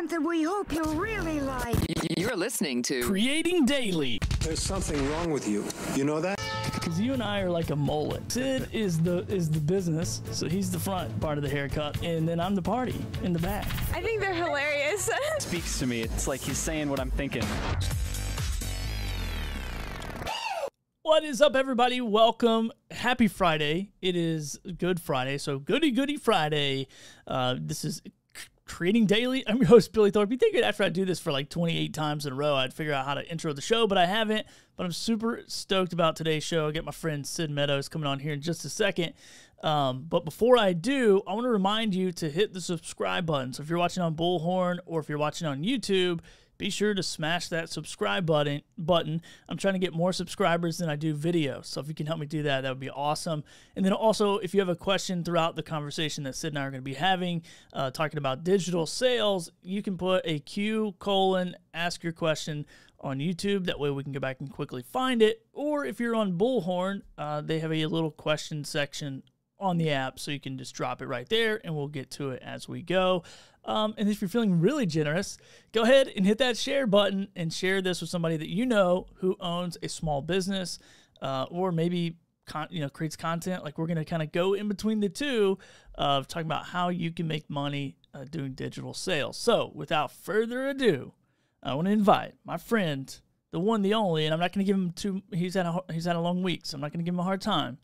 something we hope you'll really like. You're listening to Creating Daily. There's something wrong with you. You know that? Because you and I are like a mullet. Sid is the business, so he's the front part of the haircut, and then I'm the party in the back. I think they're hilarious. Speaks to me. It's like he's saying what I'm thinking. What is up, everybody? Welcome. Happy Friday. It is Good Friday, so goody Friday. This is Creating Daily. I'm your host, Billy Thorpe. You think after I do this for like 28 times in a row, I'd figure out how to intro the show, but I haven't. But I'm super stoked about today's show. I got my friend Sid Meadows coming on here in just a second. But before I do, I want to remind you to hit the subscribe button. So if you're watching on Bullhorn or if you're watching on YouTube, be sure to smash that subscribe button. I'm trying to get more subscribers than I do videos. So if you can help me do that, that would be awesome. And then also, if you have a question throughout the conversation that Sid and I are going to be having, talking about digital sales, you can put a Q: ask your question on YouTube. That way we can go back and quickly find it. Or if you're on Bullhorn, they have a little question section on the app, so you can just drop it right there and we'll get to it as we go. And if you're feeling really generous, go ahead and hit that share button and share this with somebody that you know who owns a small business, or maybe creates content. Like, we're going to kind of go in between the two of talking about how you can make money doing digital sales. So without further ado, I want to invite my friend, the one, the only, and I'm not going to give him he's had a long week, so I'm not going to give him a hard time.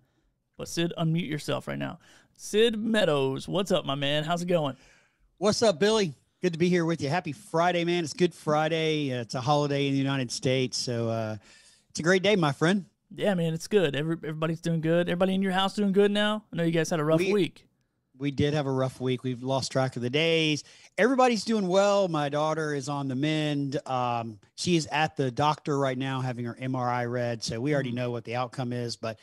But Sid, unmute yourself right now. Sid Meadows, what's up, my man? How's it going? What's up, Billy? Good to be here with you. Happy Friday, man. It's Good Friday. It's a holiday in the United States, so it's a great day, my friend. Yeah, man, it's good. Everybody's doing good. Everybody in your house doing good now? I know you guys had a rough week. We did have a rough week. We've lost track of the days. Everybody's doing well. My daughter is on the mend. She is at the doctor right now having her MRI read, so we already know what the outcome is, but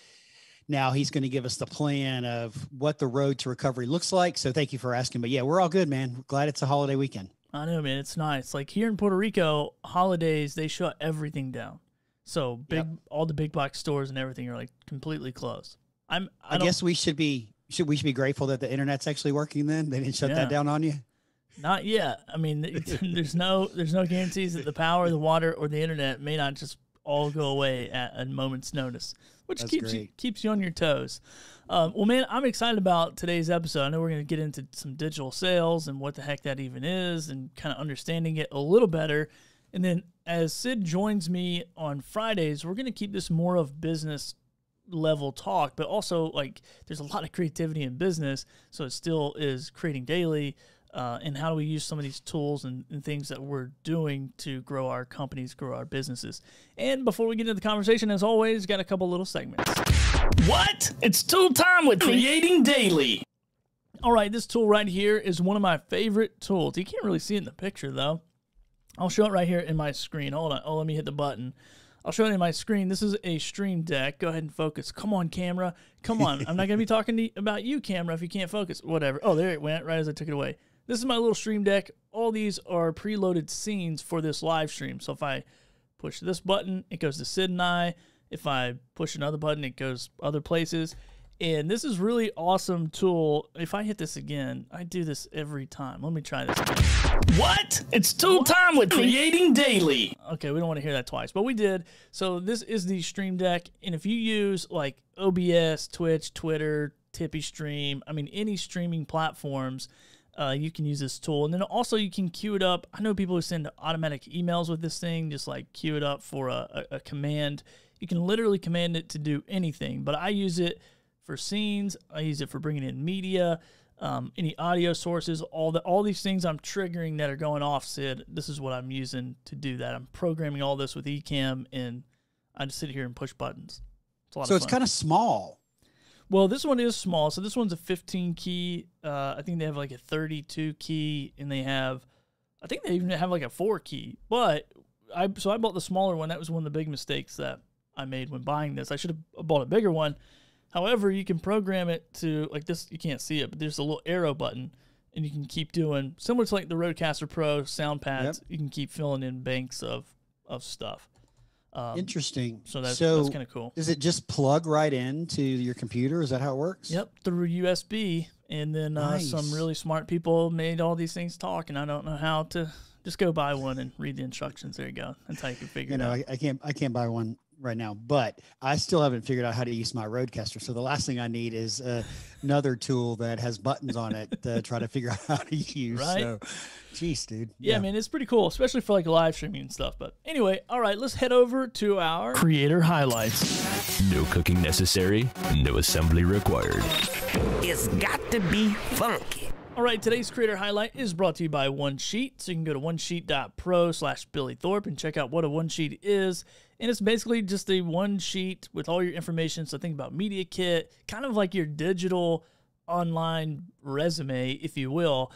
now he's going to give us the plan of what the road to recovery looks like. So thank you for asking. But yeah, we're all good, man. We're glad it's a holiday weekend. I know, man. It's nice. Like, here in Puerto Rico, holidays, they shut everything down. So all the big box stores and everything are like completely closed. I guess we should be grateful that the internet's actually working then? They didn't shut that down on you? Not yet. I mean, there's no guarantees that the power, the water, or the internet may not just all go away at a moment's notice, which keeps you on your toes. Well, man, I'm excited about today's episode. I know we're going to get into some digital sales and what the heck that even is and kind of understanding it a little better. And then as Sid joins me on Fridays, we're going to keep this more of business level talk, but also, like, there's a lot of creativity in business, so it still is Creating Daily. And how do we use some of these tools and things that we're doing to grow our companies, grow our businesses. And before we get into the conversation, as always, got a couple little segments. What? It's tool time with Creating Daily. All right, this tool right here is one of my favorite tools. You can't really see it in the picture, though. I'll show it right here in my screen. Hold on. Oh, let me hit the button. I'll show it in my screen. This is a Stream Deck. Go ahead and focus. Come on, camera. Come on. I'm not going to be talking about you, camera, if you can't focus. Whatever. Oh, there it went right as I took it away. This is my little Stream Deck. All these are preloaded scenes for this live stream. So if I push this button, it goes to Sid and I. If I push another button, it goes other places. And this is really awesome tool. If I hit this again, I do this every time. Let me try this again. What? It's tool time with Creating Daily. Okay, we don't want to hear that twice, but we did. So this is the Stream Deck. And if you use like OBS, Twitch, Twitter, Tippy Stream, I mean, any streaming platforms, you can use this tool. And then also you can queue it up. I know people who send automatic emails with this thing, just like queue it up for a command. You can literally command it to do anything, but I use it for scenes. I use it for bringing in media, any audio sources, all these things I'm triggering that are going off, Sid. This is what I'm using to do that. I'm programming all this with Ecamm, and I just sit here and push buttons. It's a lot of fun. So it's kind of small. Well, this one is small. So this one's a 15 key. I think they have like a 32 key, and they have, I think they even have like a 4 key. But so I bought the smaller one. That was one of the big mistakes that I made when buying this. I should have bought a bigger one. However, you can program it to, like this, you can't see it, but there's a little arrow button, and you can keep doing, similar to like the Rodecaster Pro sound pads, you can keep filling in banks of stuff. Interesting. So that's kind of cool. Does it just plug right into your computer? Is that how it works? Yep, through USB. And then some really smart people made all these things talk, and I don't know how to. Just go buy one and read the instructions. There you go. That's how you can figure it out. I can't buy one right now, but I still haven't figured out how to use my Rodecaster. So the last thing I need is another tool that has buttons on it to try to figure out how to use. Right? So, geez, dude. Yeah, yeah, man, it's pretty cool, especially for like live streaming and stuff. But anyway, all right, let's head over to our creator highlights. No cooking necessary. No assembly required. It's got to be funky. All right, today's creator highlight is brought to you by OneSheet. So you can go to onesheet.pro/BillyThorpe and check out what a OneSheet is. And it's basically just a one sheet with all your information. So think about media kit, kind of like your digital online resume, if you will.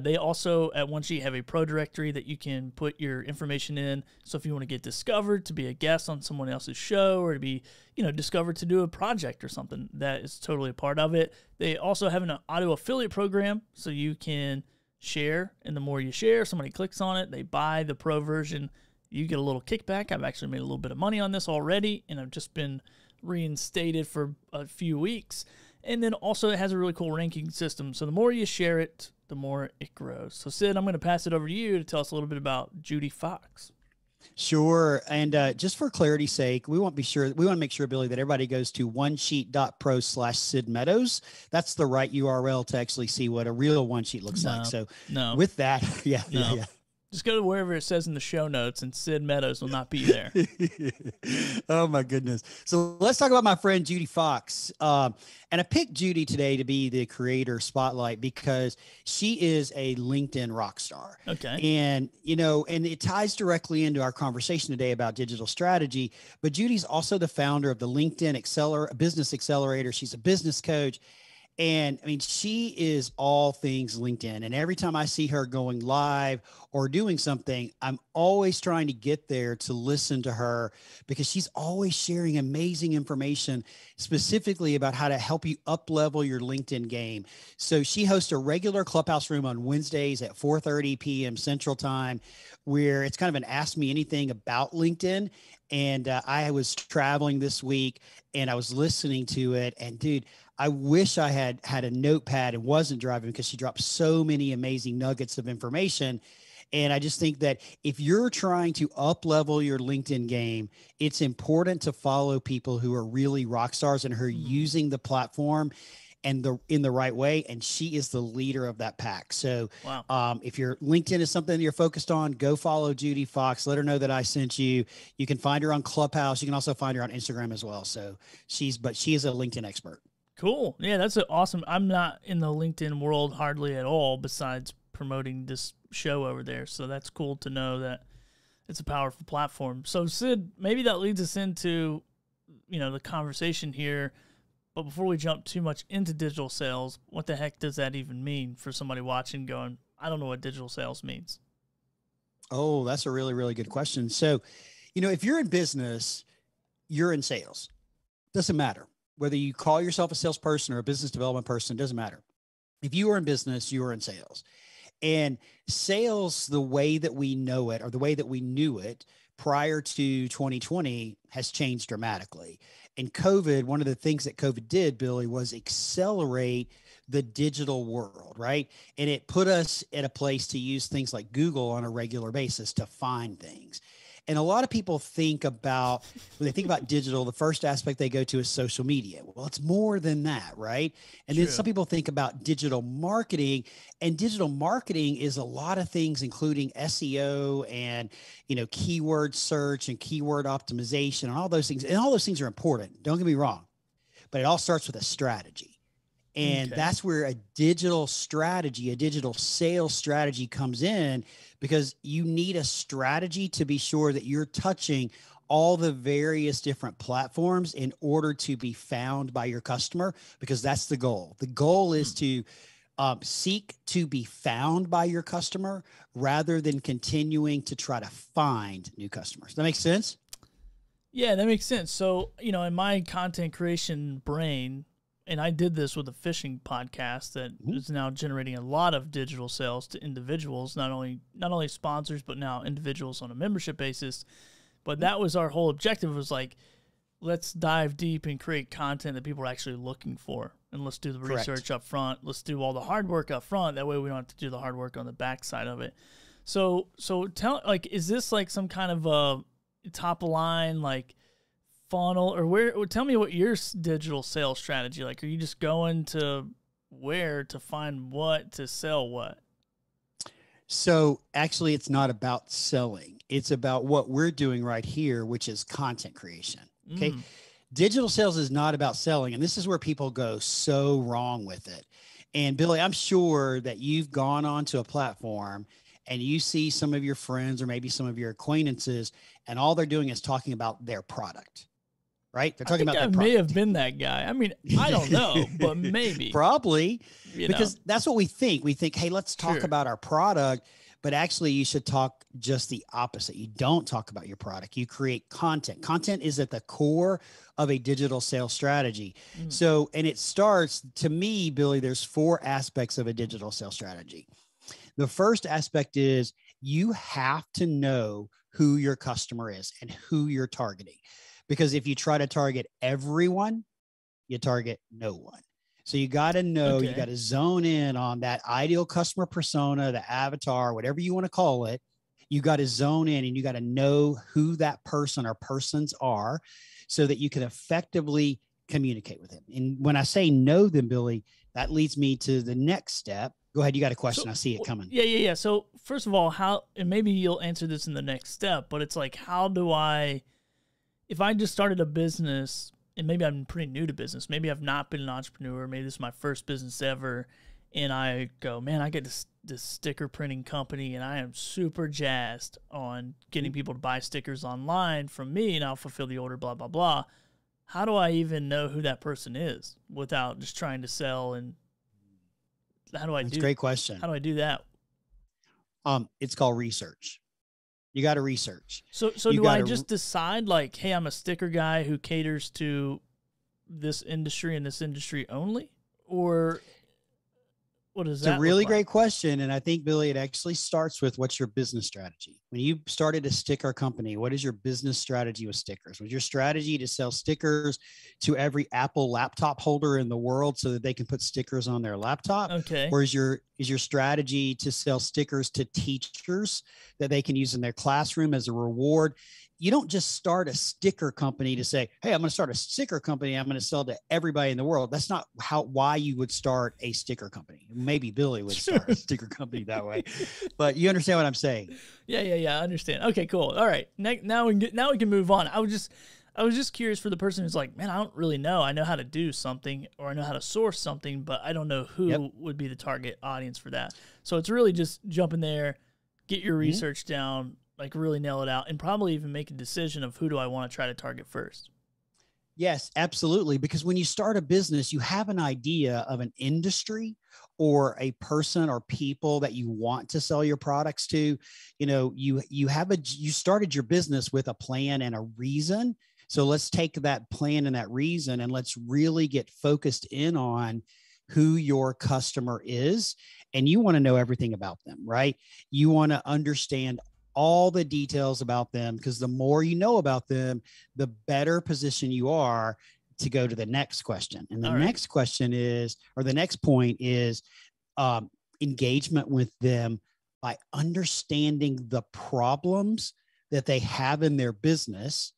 They also at OneSheet have a pro directory that you can put your information in. So if you want to get discovered to be a guest on someone else's show, or to be, you know, discovered to do a project or something, that is totally a part of it. They also have an auto affiliate program, so you can share, and the more you share, somebody clicks on it, they buy the pro version, you get a little kickback. I've actually made a little bit of money on this already, and I've just been reinstated for a few weeks. And then also it has a really cool ranking system. So the more you share it, the more it grows. So Sid, I'm going to pass it over to you to tell us a little bit about Judy Fox. Sure. And just for clarity's sake, we want to make sure, Billy, that everybody goes to onesheet.pro/Sid Meadows. That's the right URL to actually see what a real OneSheet looks like. So with that, yeah. Just go to wherever it says in the show notes, and Sid Meadows will not be there. Oh, my goodness. So let's talk about my friend Judy Fox. And I picked Judy today to be the creator spotlight because she is a LinkedIn rock star. Okay. And, you know, and it ties directly into our conversation today about digital strategy. But Judy's also the founder of the LinkedIn Business Accelerator. She's a business coach. And I mean, she is all things LinkedIn. And every time I see her going live or doing something, I'm always trying to get there to listen to her, because she's always sharing amazing information specifically about how to help you up-level your LinkedIn game. So she hosts a regular Clubhouse room on Wednesdays at 4:30 p.m. Central Time, where it's kind of an ask me anything about LinkedIn. And I was traveling this week and I was listening to it, and dude, I wish I had a notepad and wasn't driving, because she dropped so many amazing nuggets of information. And I just think that if you're trying to up-level your LinkedIn game, it's important to follow people who are really rock stars and who are using the platform in the right way. And she is the leader of that pack. So wow. If your LinkedIn is something you're focused on, go follow Judy Fox. Let her know that I sent you. You can find her on Clubhouse. You can also find her on Instagram as well. So she is a LinkedIn expert. Cool. Yeah, that's awesome. I'm not in the LinkedIn world hardly at all, besides promoting this show over there. So that's cool to know that it's a powerful platform. So Sid, maybe that leads us into, you know, the conversation here. But before we jump too much into digital sales, what the heck does that even mean for somebody watching going, I don't know what digital sales means? Oh, that's a really, really good question. So, you know, if you're in business, you're in sales. Doesn't matter. Whether you call yourself a salesperson or a business development person, doesn't matter. If you are in business, you are in sales. And sales, the way that we know it, or the way that we knew it prior to 2020, has changed dramatically. And COVID, one of the things that COVID did, Billy, was accelerate the digital world, right? And it put us at a place to use things like Google on a regular basis to find things. And a lot of people think about, when they think about digital, the first aspect they go to is social media. Well, it's more than that, right? And True. Then some people think about digital marketing, and digital marketing is a lot of things, including SEO and, you know, keyword search and keyword optimization and all those things. And all those things are important. Don't get me wrong, but it all starts with a strategy. And that's where a digital strategy, a digital sales strategy comes in, because you need a strategy to be sure that you're touching all the various different platforms in order to be found by your customer, because that's the goal. The goal is to seek to be found by your customer rather than continuing to try to find new customers. That makes sense? Yeah, that makes sense. So, you know, in my content creation brain, and I did this with a fishing podcast that is now generating a lot of digital sales to individuals, not only sponsors, but now individuals on a membership basis. But that was our whole objective, was like, let's dive deep and create content that people are actually looking for. and let's do the research up front. Let's do all the hard work up front. That way we don't have to do the hard work on the backside of it. So tell, like, is this like some kind of a top line, like, funnel, or where? Tell me what your digital sales strategy, like, are you just going to where to find what to sell what? So actually it's not about selling. It's about what we're doing right here, which is content creation. Okay. Digital sales is not about selling. And this is where people go so wrong with it. And Billy, I'm sure that you've gone onto a platform and you see some of your friends or maybe some of your acquaintances, and all they're doing is talking about their product, right? They're talking about their product. I may have been that guy. I mean, I don't know, but maybe. Probably, because that's what we think. We think, hey, let's talk about our product, but actually you should talk just the opposite. You don't talk about your product. You create content. Content is at the core of a digital sales strategy. So, and it starts, to me, Billy, there's four aspects of a digital sales strategy. The first aspect is you have to know who your customer is and who you're targeting, because if you try to target everyone, you target no one. So you got to know, you got to zone in on that ideal customer persona, the avatar, whatever you want to call it. You got to zone in and you got to know who that person or persons are so that you can effectively communicate with them. And when I say know them, Billy, that leads me to the next step. Go ahead. You got a question. So, I see it coming. Yeah. So first of all, how, and maybe you'll answer this in the next step, but it's like, how do I, if I just started a business, and maybe I'm pretty new to business, maybe I've not been an entrepreneur, maybe this is my first business ever, and I go, man, I get this sticker printing company, and I am super jazzed on getting people to buy stickers online from me, and I'll fulfill the order, blah, blah, blah. How do I even know who that person is without just trying to sell? And how do I do that? That's a great question. How do I do that? It's called research. You got to research. So do I just decide like, hey, I'm a sticker guy who caters to this industry and this industry only? Or what is that? It's a really great question. And I think, Billy, it actually starts with what's your business strategy. When you started a sticker company, what is your business strategy with stickers? Was your strategy to sell stickers to every Apple laptop holder in the world so that they can put stickers on their laptop? Okay. Or is your strategy to sell stickers to teachers that they can use in their classroom as a reward? You don't just start a sticker company to say, hey, I'm going to start a sticker company. I'm going to sell to everybody in the world. That's not why you would start a sticker company. Maybe Billy would start a sticker company that way, but you understand what I'm saying? Yeah. I understand. Okay, cool. All right. Now we can move on. I was just curious for the person who's like, man, I don't really know. I know how to do something, or I know how to source something, but I don't know who would be the target audience for that. So it's really just jump in there, get your research down, like really nail it out, and probably even make a decision of who do I want to try to target first. Yes, absolutely. Because when you start a business, you have an idea of an industry or a person or people that you want to sell your products to. You know, you started your business with a plan and a reason. So let's take that plan and that reason, and let's really get focused in on who your customer is. And you want to know everything about them, right? You want to understand all the details about them, because the more you know about them, the better position you are to go to the next question. And the next question is, or the next point is engagement with them by understanding the problems that they have in their business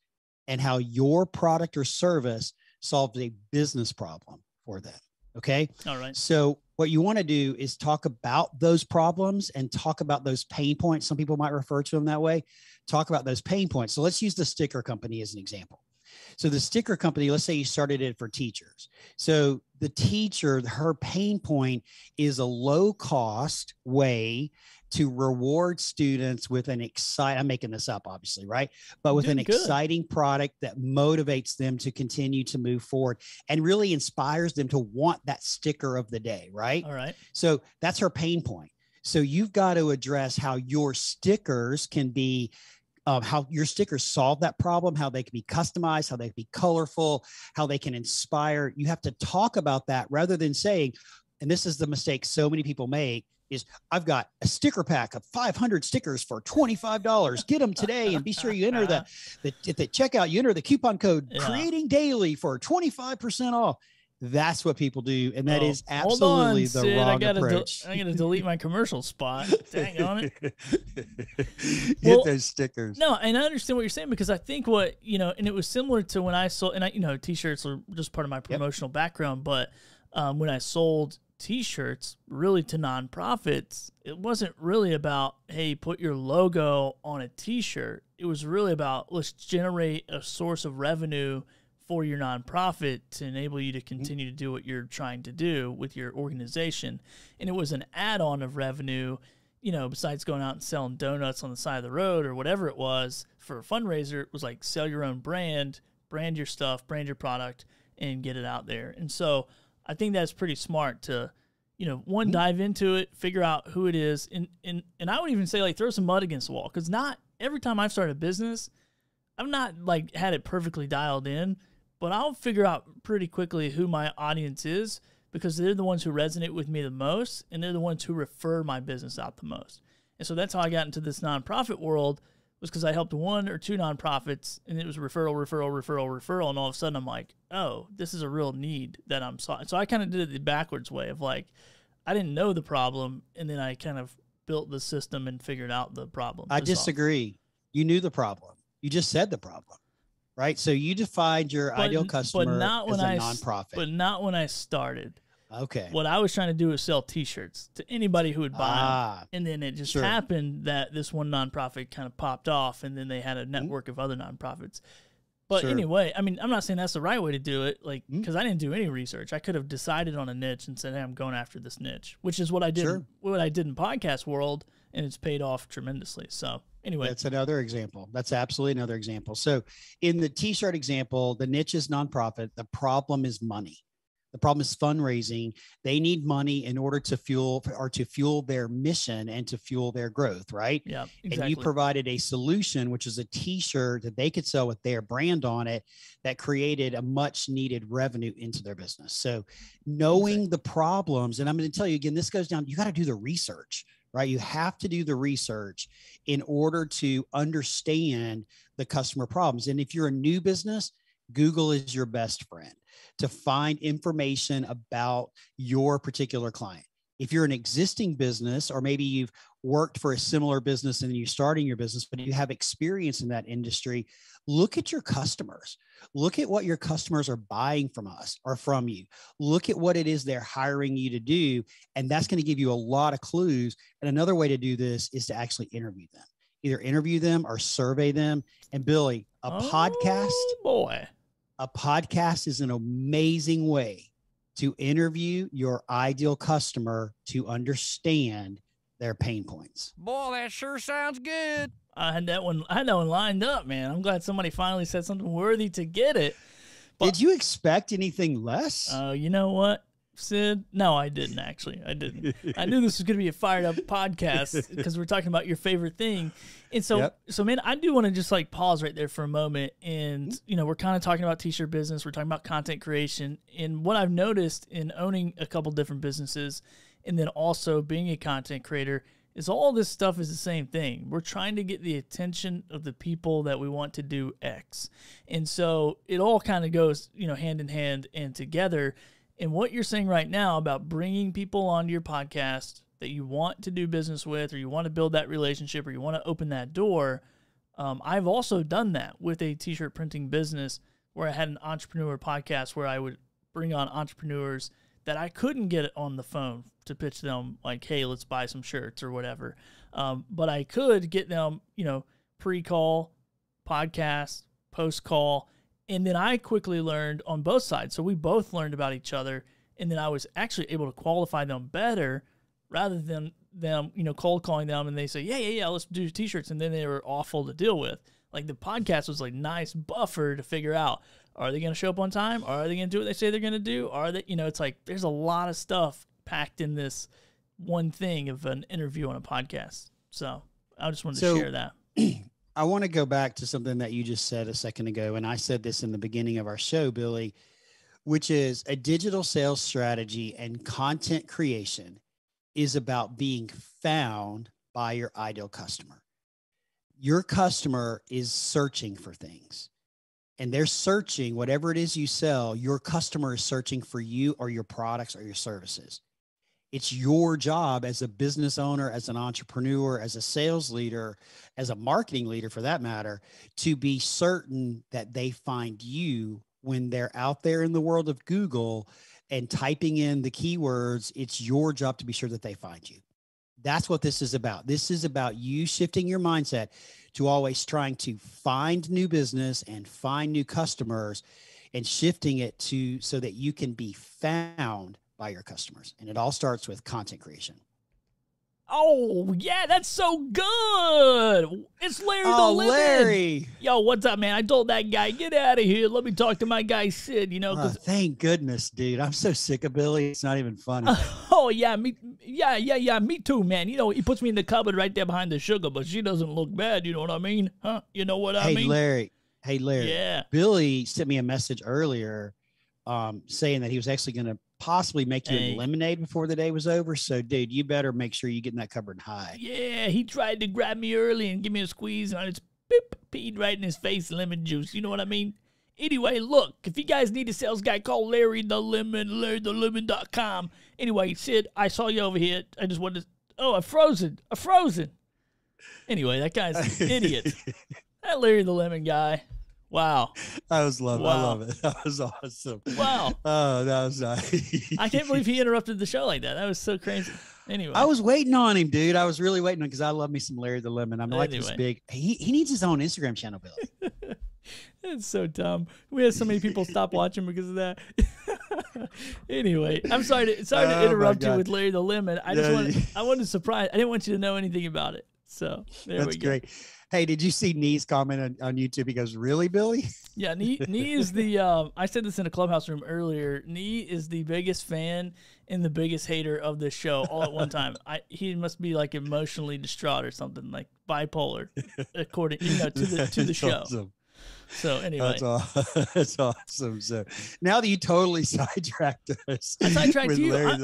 and how your product or service solves a business problem for them. Okay. All right. So what you want to do is talk about those problems and talk about those pain points. Some people might refer to them that way. Talk about those pain points. So let's use the sticker company as an example. So the sticker company, let's say you started it for teachers. So the teacher, her pain point is a low cost way to reward students with an exciting, I'm making this up obviously, right? But with an exciting product that motivates them to continue to move forward and really inspires them to want that sticker of the day, right? All right. So that's her pain point. So you've got to address how your stickers can be, how your stickers solve that problem, how they can be customized, how they can be colorful, how they can inspire. You have to talk about that rather than saying, and this is the mistake so many people make, is I've got a sticker pack of 500 stickers for $25. Get them today, and be sure you enter the at the checkout, you enter the coupon code Creating Daily for 25% off. That's what people do, and that is absolutely the wrong approach. I'm going to delete my commercial spot. Dang on it. Get those stickers. No, and I understand what you're saying, because I think what, you know, and it was similar to when I sold, and I, you know, T-shirts are just part of my promotional background, but when I sold T-shirts really to nonprofits, it wasn't really about, hey, put your logo on a T-shirt. It was really about, let's generate a source of revenue for your nonprofit to enable you to continue to do what you're trying to do with your organization. And it was an add-on of revenue, you know, besides going out and selling donuts on the side of the road or whatever it was for a fundraiser. It was like, sell your own brand, brand your stuff, brand your product, and get it out there. And so I think that's pretty smart to, you know, one, dive into it, figure out who it is. And I would even say, like, throw some mud against the wall. 'Cause not every time I've started a business, I've not like had it perfectly dialed in, but I'll figure out pretty quickly who my audience is, because they're the ones who resonate with me the most, and they're the ones who refer my business out the most. And so that's how I got into this nonprofit world, was because I helped one or two nonprofits, and it was referral, referral, referral, referral, and all of a sudden I'm like, oh, this is a real need that I'm solving. So I kind of did it the backwards way of, like, I didn't know the problem, and then I kind of built the system and figured out the problem. I disagree. You knew the problem. You just said the problem. Right, so you defined your ideal customer as a nonprofit, but not when I started. Okay, what I was trying to do was sell T-shirts to anybody who would buy them, and then it just happened that this one nonprofit kind of popped off, and then they had a network of other nonprofits. But anyway, I mean, I'm not saying that's the right way to do it, like, because I didn't do any research. I could have decided on a niche and said, "Hey, I'm going after this niche," which is what I did. What I did in podcast world, and it's paid off tremendously. So. Anyway, that's another example. That's absolutely another example. So in the T-shirt example, the niche is nonprofit. The problem is money. The problem is fundraising. They need money in order to fuel their mission and to fuel their growth, right? Yeah, exactly. And you provided a solution, which is a T-shirt that they could sell with their brand on it, that created a much needed revenue into their business. So knowing the problems, and I'm going to tell you again, this goes down, you got to do the research. Right? You have to do the research in order to understand the customer problems. And if you're a new business, Google is your best friend to find information about your particular client. If you're an existing business, or maybe you've worked for a similar business and you're starting your business, but you have experience in that industry, look at your customers. Look at what your customers are buying from us or from you. Look at what it is they're hiring you to do, and that's going to give you a lot of clues. And another way to do this is to actually interview them. Either interview them or survey them. And Billy, a podcast is an amazing way to interview your ideal customer to understand their pain points. Boy, that sure sounds good. I had that one lined up, man. I'm glad somebody finally said something worthy to get it. But, did you expect anything less? Oh, you know what, Sid? No, I didn't, actually. I didn't. I knew this was going to be a fired-up podcast because we're talking about your favorite thing. And so, so man, I do want to just like pause right there for a moment. And, you know, we're kind of talking about T-shirt business. We're talking about content creation. And what I've noticed in owning a couple different businesses and then also being a content creator is all this stuff is the same thing. We're trying to get the attention of the people that we want to do X. And so it all kind of goes, you know, hand in hand and together. And what you're saying right now about bringing people onto your podcast that you want to do business with, or you want to build that relationship, or you want to open that door. I've also done that with a T-shirt printing business where I had an entrepreneur podcast where I would bring on entrepreneurs that I couldn't get on the phone to pitch them like, hey, let's buy some shirts or whatever. But I could get them, you know, pre-call, podcast, post-call. And then I quickly learned on both sides. So we both learned about each other. And then I was actually able to qualify them better rather than them, you know, cold calling them and they say, yeah, yeah, yeah, let's do T-shirts. And then they were awful to deal with. Like the podcast was like nice buffer to figure out, are they going to show up on time? Are they going to do what they say they're going to do? Are they, you know, it's like there's a lot of stuff packed in this one thing of an interview on a podcast. So I just wanted to share that. I want to go back to something that you just said a second ago. And I said this in the beginning of our show, Billy, which is a digital sales strategy and content creation is about being found by your ideal customer. Your customer is searching for things. and they're searching whatever it is you sell, your customer is searching for you or your products or your services. It's your job as a business owner, as an entrepreneur, as a sales leader, as a marketing leader for that matter, to be certain that they find you when they're out there in the world of Google and typing in the keywords. It's your job to be sure that they find you. That's what this is about. This is about you shifting your mindset to always trying to find new business and find new customers, and shifting it to so that you can be found by your customers. And it all starts with content creation. Oh, yeah, that's so good. It's Larry the Living. Larry. Yo, what's up, man? I told that guy, get out of here. Let me talk to my guy, Sid, you know. Thank goodness, dude. I'm so sick of Billy. It's not even funny. Oh, yeah, me too, man. You know, he puts me in the cupboard right there behind the sugar, but she doesn't look bad. You know what I mean? Huh? You know what I mean? Hey, Larry. Yeah. Billy sent me a message earlier saying that he was actually going to possibly make you lemonade before the day was over. So, dude, you better make sure you get in that cupboard high. Yeah, he tried to grab me early and give me a squeeze, and I just peed right in his face, lemon juice. You know what I mean? Anyway, look, if you guys need a sales guy, call Larry the Lemon, LarryTheLemon.com. Anyway, Sid, I saw you over here. I just wanted to, I'm frozen. Anyway, that guy's an idiot. That Larry the Lemon guy. Wow. I love it. That was awesome. Wow. Oh, that was nice. I can't believe he interrupted the show like that. That was so crazy. Anyway. I was waiting on him, dude. I was really waiting on him because I love me some Larry the Lemon. I'm like this big. He needs his own Instagram channel, Billy. That's so dumb. We had so many people stop watching because of that. Anyway, I'm sorry to interrupt you with Larry the Lemon. I wanted to surprise. I didn't want you to know anything about it. So there we go. That's great. Hey, did you see Knee's comment on YouTube? He goes, really, Billy? Yeah, Knee is the, I said this in a Clubhouse room earlier, Knee is the biggest fan and the biggest hater of this show all at one time. He must be like emotionally distraught or something, like bipolar, according to the show. Awesome. So anyway. That's awesome. So now that you totally sidetracked us. I sidetracked with you. I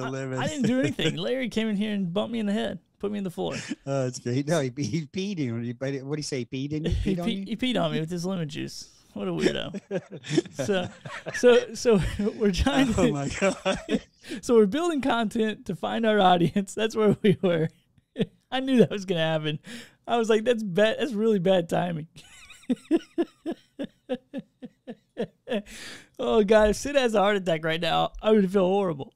didn't do anything. Larry came in here and bumped me in the head. Put me in the floor. Oh, that's great. No, he peed in you. What do you say? He peed in you? He peed on me with his lemon juice. What a weirdo. So we're trying to, oh my God. So we're building content to find our audience. That's where we were. I knew that was going to happen. I was like, that's really bad timing. Oh, God, if Sid has a heart attack right now, I would feel horrible.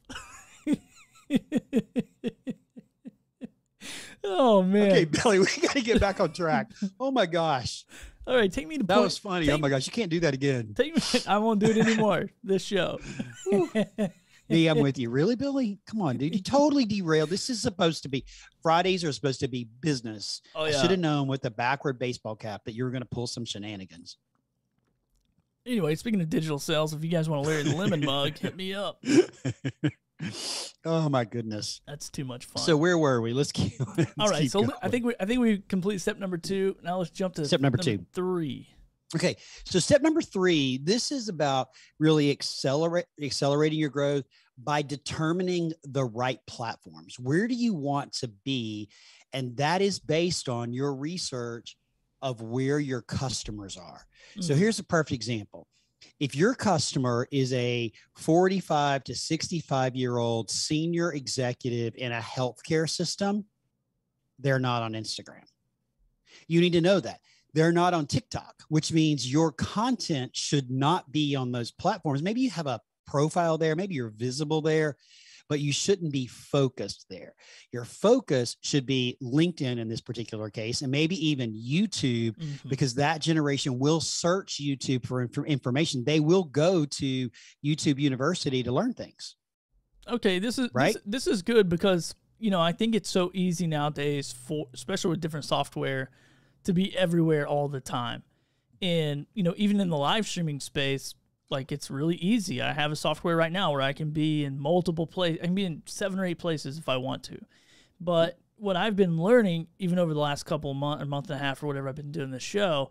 Oh, man. Okay, Billy, we got to get back on track. Oh, my gosh. All right, take me to That was funny. Oh, my gosh. You can't do that again. I won't do it anymore, this show. Knee, I'm with you. Really, Billy? Come on, dude. You totally derailed. This is supposed to be – Fridays are supposed to be business. Oh, yeah. I should have known with the backward baseball cap that you were going to pull some shenanigans. Anyway, speaking of digital sales, if you guys want to Larry the Lemon mug, hit me up. Oh my goodness, that's too much fun. So where were we? Let's keep. All right, so I think we complete step number 2. Now let's jump to step number three. Okay, so step number 3. This is about really accelerating your growth by determining the right platforms. Where do you want to be, and that is based on your research of where your customers are. Mm. So here's a perfect example. If your customer is a 45 to 65-year-old senior executive in a healthcare system, they're not on Instagram. You need to know that. They're not on TikTok, which means your content should not be on those platforms. Maybe you have a profile there. Maybe you're visible there, but you shouldn't be focused there. Your focus should be LinkedIn in this particular case, and maybe even YouTube, mm-hmm. because that generation will search YouTube for information. They will go to YouTube University to learn things. Okay, this is good because, you know, I think it's so easy nowadays, for especially with different software, to be everywhere all the time. And, you know, even in the live streaming space, like, it's really easy. I have a software right now where I can be in multiple places. I can be in 7 or 8 places if I want to. But what I've been learning, even over the last couple of months, or month and a half or whatever I've been doing this show,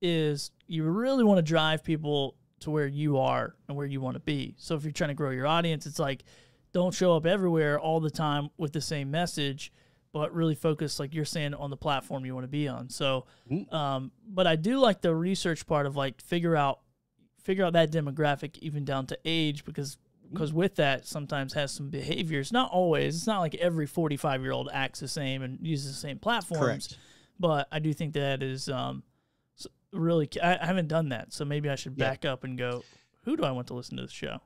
is you really want to drive people to where you are and where you want to be. So if you're trying to grow your audience, it's like, don't show up everywhere all the time with the same message, but really focus, like you're saying, on the platform you want to be on. So, but I do like the research part of, like, figure out figure out that demographic even down to age, because with that sometimes has some behaviors. Not always. It's not like every 45-year-old acts the same and uses the same platforms. Correct. But I do think that is really – I haven't done that, so maybe I should back up and go, who do I want to listen to this show?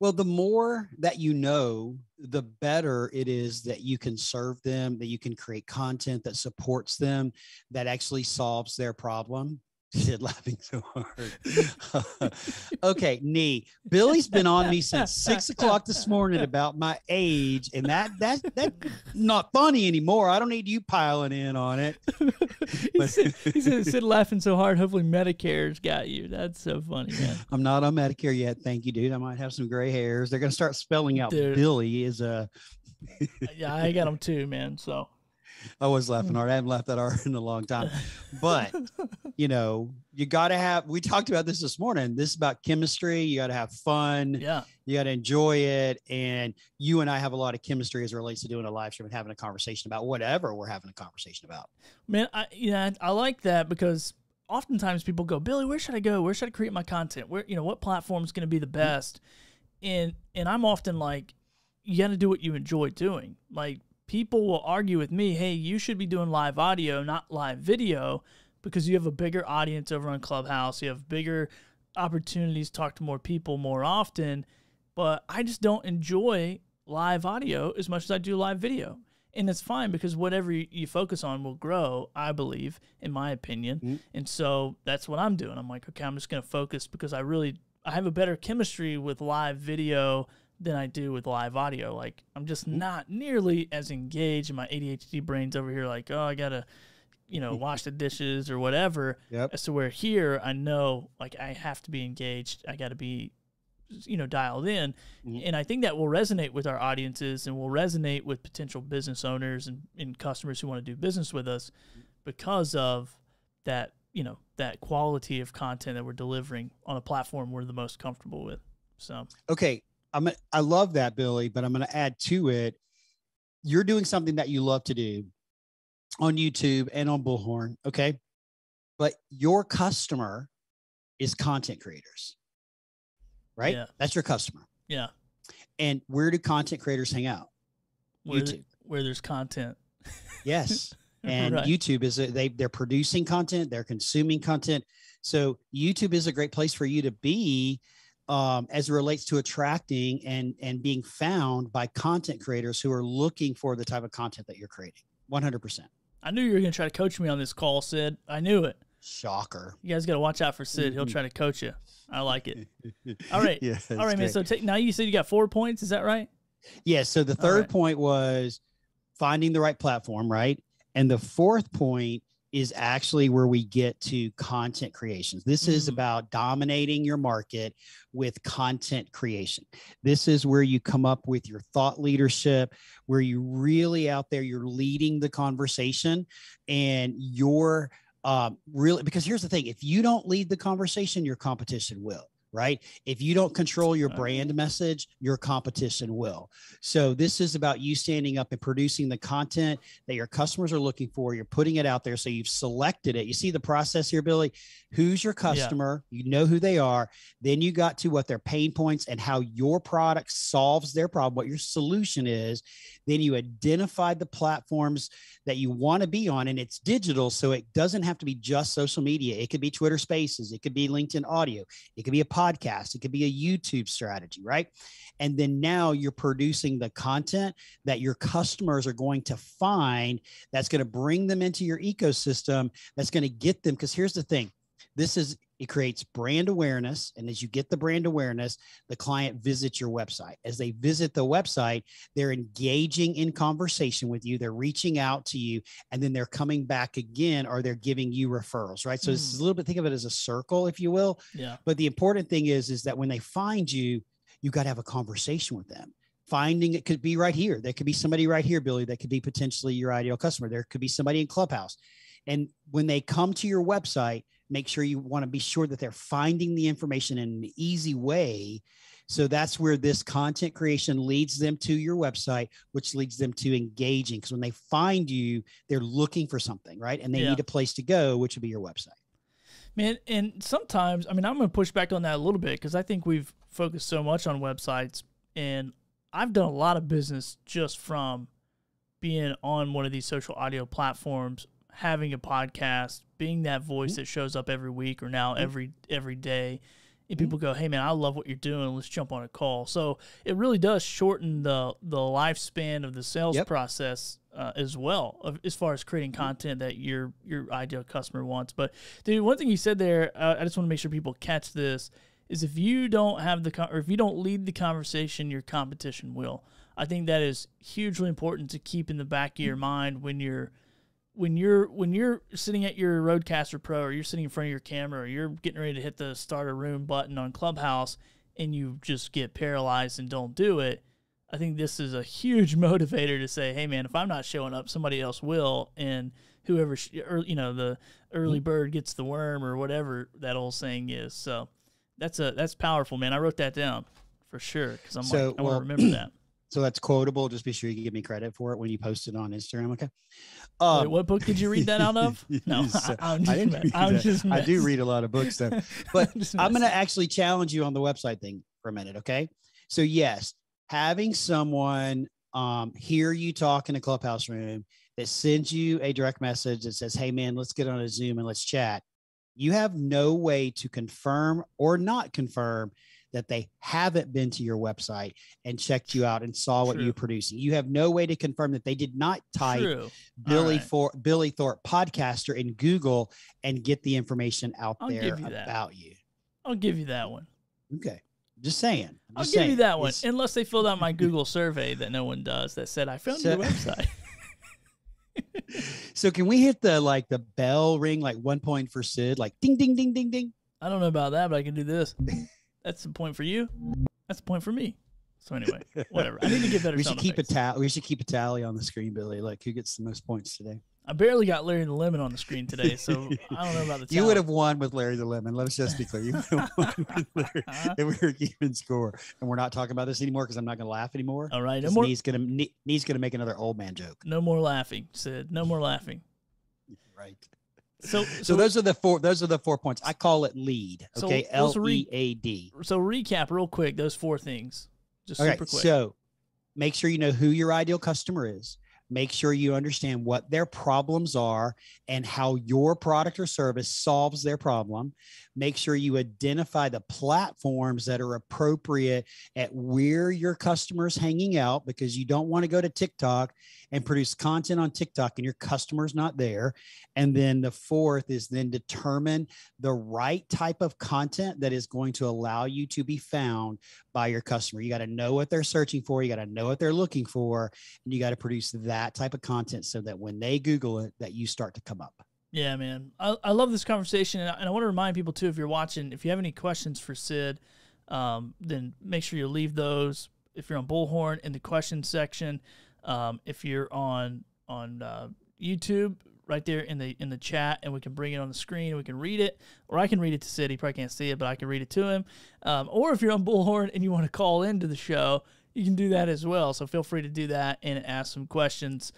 Well, the more that you know, the better it is that you can serve them, that you can create content that supports them, that actually solves their problem. Sid laughing so hard. Okay, knee. Billy's been on me since 6 o'clock this morning about my age, and that's not funny anymore. I don't need you piling in on it. He said Sid laughing so hard. Hopefully Medicare's got you. That's so funny, man. I'm not on Medicare yet. Thank you, dude. I might have some gray hairs. They're gonna start spelling out dude. Billy is a. Yeah, I got them too, man. So. I was laughing hard. I haven't laughed that hard in a long time, but you know, you got to have, we talked about this morning, this is about chemistry. You got to have fun. Yeah. You got to enjoy it. And you and I have a lot of chemistry as it relates to doing a live stream and having a conversation about whatever we're having a conversation about. Man, I like that, because oftentimes people go, Billy, where should I go? Where should I create my content? Where, you know, what platform is going to be the best? And I'm often like, you got to do what you enjoy doing. Like, people will argue with me, hey, you should be doing live audio, not live video, because you have a bigger audience over on Clubhouse. You have bigger opportunities to talk to more people more often. But I just don't enjoy live audio as much as I do live video. And that's fine, because whatever you focus on will grow, I believe, in my opinion. Mm-hmm. And so that's what I'm doing. I'm like, okay, I'm just going to focus, because I have a better chemistry with live video than I do with live audio. Like, I'm just not nearly as engaged, in my ADHD brain's over here like, oh, I gotta, you know, wash the dishes or whatever. Yep. As to where here, I know, like, I have to be engaged. I gotta be, you know, dialed in. And I think that will resonate with our audiences, and will resonate with potential business owners and customers who want to do business with us, because of that, you know, that quality of content that we're delivering on a platform we're the most comfortable with. So, okay. I love that, Billy, but I'm going to add to it. You're doing something that you love to do on YouTube and on Bullhorn, okay? But your customer is content creators, right? Yeah. That's your customer. Yeah. And where do content creators hang out? YouTube. Where there's content. Yes. And right. YouTube is, they're producing content. They're consuming content. So YouTube is a great place for you to be, as it relates to attracting and being found by content creators who are looking for the type of content that you're creating. 100%. I knew you were going to try to coach me on this call, Sid. I knew it. Shocker. You guys got to watch out for Sid. He'll try to coach you. I like it. All right. Yeah, all right, man. So now you said you got 4 points. Is that right? Yeah. So the third point was finding the right platform, right? And the fourth point is actually where we get to content creations. This is about dominating your market with content creation. This is where you come up with your thought leadership, where you really out there, you're leading the conversation, and you're really, because here's the thing, if you don't lead the conversation, your competition will, right? If you don't control your brand message, your competition will. So this is about you standing up and producing the content that your customers are looking for. You're putting it out there. So you've selected it. You see the process here, Billy? Who's your customer? Yeah. You know who they are. Then you got to what their pain points and how your product solves their problem, what your solution is. Then you identify the platforms that you want to be on, and it's digital. So it doesn't have to be just social media. It could be Twitter Spaces. It could be LinkedIn audio. It could be a podcast. It could be a YouTube strategy, right? And then now you're producing the content that your customers are going to find, that's going to bring them into your ecosystem, that's going to get them. Because here's the thing, it creates brand awareness. And as you get the brand awareness, the client visits your website. As they visit the website, they're engaging in conversation with you. They're reaching out to you, and then they're coming back again, or they're giving you referrals, right? So this is a little bit, think of it as a circle, if you will. Yeah. But the important thing is that when they find you, you got to have a conversation with them. Finding it could be right here. There could be somebody right here, Billy, that could be potentially your ideal customer. There could be somebody in Clubhouse. And when they come to your website, make sure you want to be sure that they're finding the information in an easy way. So that's where this content creation leads them to your website, which leads them to engaging. Because when they find you, they're looking for something, right? And they need a place to go, which would be your website. Man, and sometimes, I mean, I'm going to push back on that a little bit because I think we've focused so much on websites, and I've done a lot of business just from being on one of these social audio platforms, having a podcast, being that voice that shows up every week or now every day. And people go, hey, man, I love what you're doing. Let's jump on a call. So it really does shorten the lifespan of the sales process as well, as far as creating content that your ideal customer wants. But, dude, one thing you said there, I just want to make sure people catch this, is if you don't have or if you don't lead the conversation, your competition will. I think that is hugely important to keep in the back of your mind when you're sitting at your Rodecaster Pro, or you're sitting in front of your camera, or you're getting ready to hit the start a room button on Clubhouse, and you just get paralyzed and don't do it. I think this is a huge motivator to say, hey man, if I'm not showing up, somebody else will, and whoever, you know, the early bird gets the worm or whatever that old saying is. So that's powerful, man. I wrote that down for sure because I'm like, I want to remember that. So that's quotable. Just be sure you give me credit for it when you post it on Instagram. Okay. Wait, what book did you read that out of? No, so I do read a lot of books though, but I'm going to actually challenge you on the website thing for a minute. Okay. So yes, having someone hear you talk in a Clubhouse room that sends you a direct message that says, hey man, let's get on a Zoom and let's chat. You have no way to confirm or not confirm that they haven't been to your website and checked you out and saw what you're producing. You have no way to confirm that they did not type Billy Thorpe podcaster in Google and get the information out there about you. I'll give you that one. Okay. Just saying. I'll give you that one. Unless they filled out my Google survey that no one does that said, I found your website. So can we hit the bell ring, like 1 point for Sid, like ding, ding, ding, ding, ding. I don't know about that, but I can do this. That's the point for you. That's the point for me. So anyway, whatever. I need to get better. We should keep a tally on the screen, Billy. Like who gets the most points today? I barely got Larry the Lemon on the screen today, so I don't know about the tally. You would have won with Larry the Lemon. Let's just be clear. You would have won with Larry if we were keeping score. And we're not talking about this anymore because I'm not going to laugh anymore. All right. No more. He's going to make another old man joke. No more laughing, Sid. No more laughing. Right. So those are the four. Those are the 4 points. I call it lead. Okay, LEAD. So recap real quick those four things. Just super quick. So make sure you know who your ideal customer is. Make sure you understand what their problems are and how your product or service solves their problem. Make sure you identify the platforms that are appropriate at where your customer's hanging out, because you don't want to go to TikTok and produce content on TikTok and your customer's not there. And then the fourth is then determine the right type of content that is going to allow you to be found by your customer. You got to know what they're searching for. You got to know what they're looking for, and you got to produce that type of content so that when they Google it, that you start to come up. Yeah, man. I love this conversation. And I want to remind people too, if you're watching, if you have any questions for Sid, then make sure you leave those. If you're on Bullhorn, in the question section, if you're on YouTube, right there in the chat, and we can bring it on the screen and we can read it, or I can read it to Sid. He probably can't see it, but I can read it to him. Or if you're on Bullhorn and you want to call into the show, you can do that as well. So feel free to do that and ask some questions.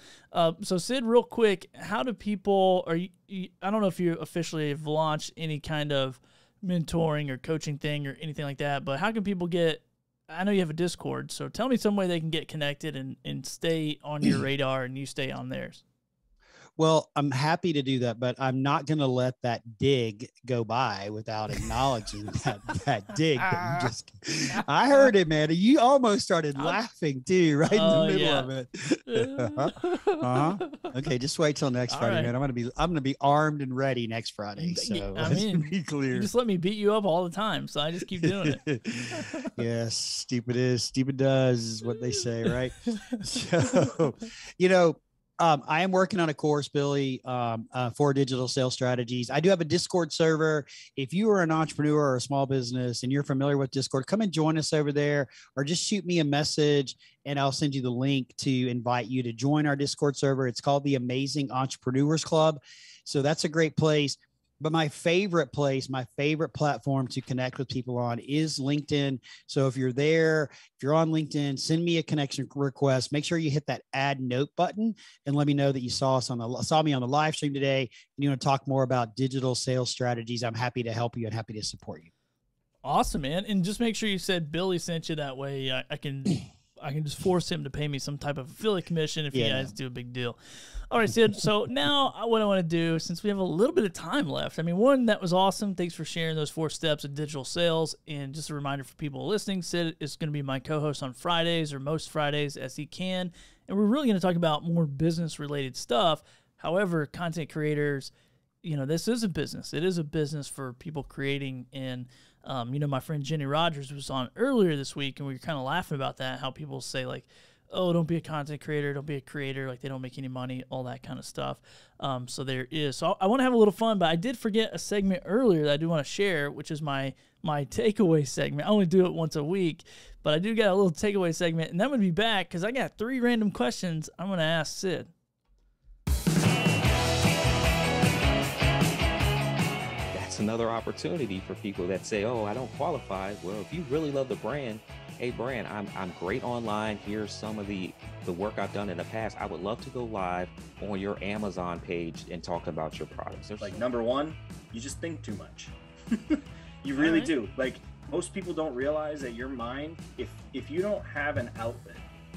So Sid, real quick, how do people, I don't know if you officially have launched any kind of mentoring or coaching thing or anything like that, but how can people get, I know you have a Discord, so tell me some way they can get connected and stay on your radar and you stay on theirs. Well, I'm happy to do that, but I'm not going to let that dig go by without acknowledging that dig. That you I heard it, man. You almost started laughing too, right in the middle of it. Okay, just wait till next Friday, man. I'm going to be armed and ready next Friday. So let's be clear. You just let me beat you up all the time, so I just keep doing it. Yes, stupid is, stupid does is what they say, right? So, you know, I am working on a course, Billy, for digital sales strategies. I do have a Discord server. If you are an entrepreneur or a small business and you're familiar with Discord, come and join us over there, or just shoot me a message and I'll send you the link to invite you to join our Discord server. It's called the Amazing Entrepreneurs Club. So that's a great place. But my favorite place, my favorite platform to connect with people on is LinkedIn. So if you're there, if you're on LinkedIn, send me a connection request. Make sure you hit that add note button and let me know that you saw us on the, saw me on the live stream today. And you want to talk more about digital sales strategies. I'm happy to help you and happy to support you. Awesome, man. And just make sure you said Billy sent you, that way I can just force him to pay me some type of affiliate commission if you guys do a big deal. All right, Sid. So now what I want to do, since we have a little bit of time left, I mean, one, that was awesome. Thanks for sharing those 4 steps of digital sales. And just a reminder for people listening, Sid is going to be my co-host on Fridays, or most Fridays as he can. And we're really going to talk about more business-related stuff. However, content creators, you know, this is a business. It is a business for people creating in. You know, my friend Jenny Rogers was on earlier this week, and we were kind of laughing about that, how people say, like, oh, don't be a content creator, don't be a creator, like they don't make any money, all that kind of stuff. So there is. So I want to have a little fun, but I did forget a segment earlier that I do want to share, which is my takeaway segment. I only do it once a week, but I do got a little takeaway segment, and I'm going to be back because I got 3 random questions I'm going to ask Sid. Another opportunity for people that say, oh, I don't qualify. Well, if you really love the brand, hey, brand, I'm great online. Here's some of the work I've done in the past. I would love to go live on your Amazon page and talk about your products. Like, number one, you just think too much. You really do. Like, most people don't realize that your mind, if you don't have an outlet,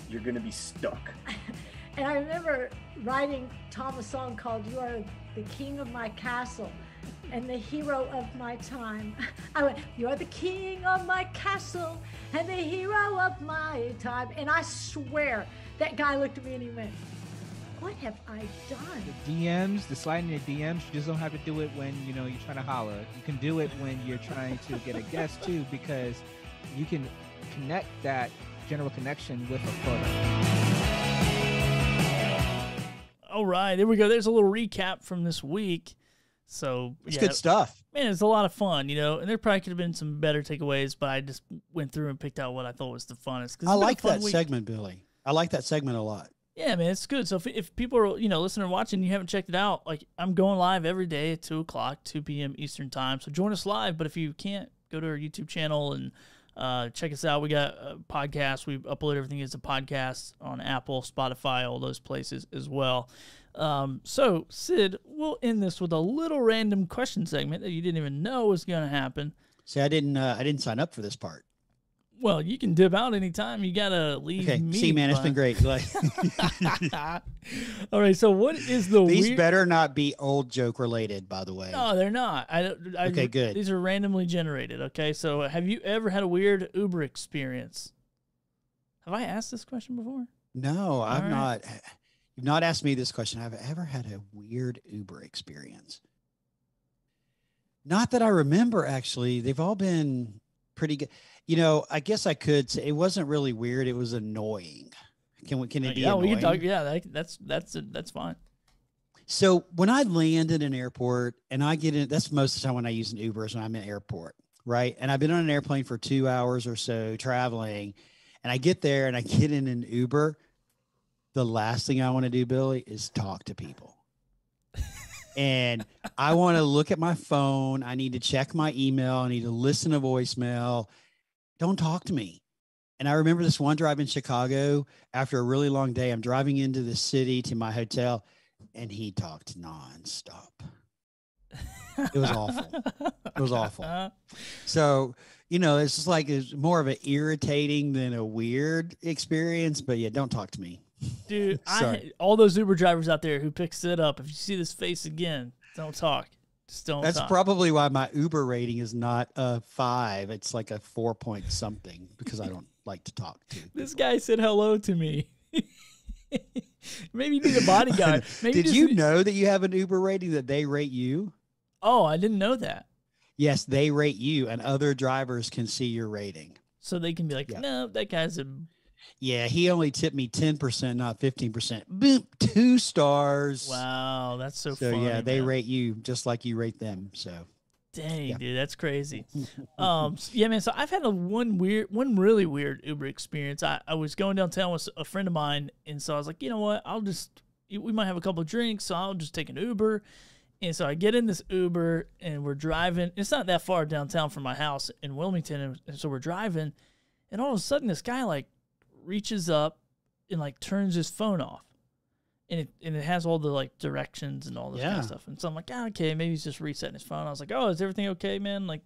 you're going to be stuck. And I remember writing Tom a song called You Are the King of My Castle and the hero of my time. I went, you're the king of my castle and the hero of my time. And I swear that guy looked at me and he went, what have I done? The DMs, the sliding in your DMs, you just don't have to do it when, you know, you're trying to holler. You can do it when you're trying to get a guest too, because you can connect that general connection with a photo. All right, there we go. There's a little recap from this week. So it's good stuff, man. It's a lot of fun, you know. And there probably could have been some better takeaways, but I just went through and picked out what I thought was the funnest. I like that segment, Billy. I like that segment a lot. Yeah, man, it's good. So if people are, you know, listening or watching, you haven't checked it out, like, I'm going live every day at 2 o'clock, 2 p.m. Eastern time. So join us live. But if you can't, go to our YouTube channel and check us out. We got a podcast. We upload everything as a podcast on Apple, Spotify, all those places as well. So, Sid, we'll end this with a little random question segment that you didn't even know was going to happen. See, I didn't sign up for this part. Well, you can dip out anytime. You got to leave me. See, man, it's been great. All right, so what is the These better not be old joke related, by the way. No, they're not. Okay, good. These are randomly generated, okay? So have you ever had a weird Uber experience? Have I asked this question before? No, I'm not. You've not asked me this question. Have I ever had a weird Uber experience? Not that I remember, actually. They've all been pretty good. You know, I guess I could say it wasn't really weird. It was annoying. Can it be annoying? We can talk, that's fine. So when I land at an airport and I get in, that's most of the time when I use an Uber is when I'm in an airport, right? And I've been on an airplane for 2 hours or so traveling, and I get there and I get in an Uber. The last thing I want to do, Billy, is talk to people. And I want to look at my phone. I need to check my email. I need to listen to voicemail. Don't talk to me. And I remember this one drive in Chicago after a really long day. I'm driving into the city to my hotel, and he talked nonstop. It was awful. It was awful. So, you know, it's just like it's more of an irritating than a weird experience. But, yeah, don't talk to me. Dude, all those Uber drivers out there who pick Sid up, if you see this face again, don't talk. That's probably why my Uber rating is not a 5. It's like a 4 point something, because I don't like to talk to people. This guy said hello to me. Maybe you need a bodyguard. Did you know that you have an Uber rating, that they rate you? Oh, I didn't know that. Yes, they rate you, and other drivers can see your rating. So they can be like, no, that guy's a... Yeah, he only tipped me 10%, not 15%. Boop, 2 stars. Wow, that's so funny. So, yeah, they rate you just like you rate them. So, dang, dude, that's crazy. Yeah, man, so I've had one really weird Uber experience. I was going downtown with a friend of mine, and so I was like, you know what, we might have a couple of drinks, so I'll just take an Uber. And so I get in this Uber and we're driving. It's not that far downtown from my house in Wilmington. And so we're driving, and all of a sudden this guy like reaches up and like turns his phone off. And it has all the like directions and all this kind of stuff. And so I'm like, oh, okay, maybe he's just resetting his phone. I was like, oh, is everything okay, man? Like,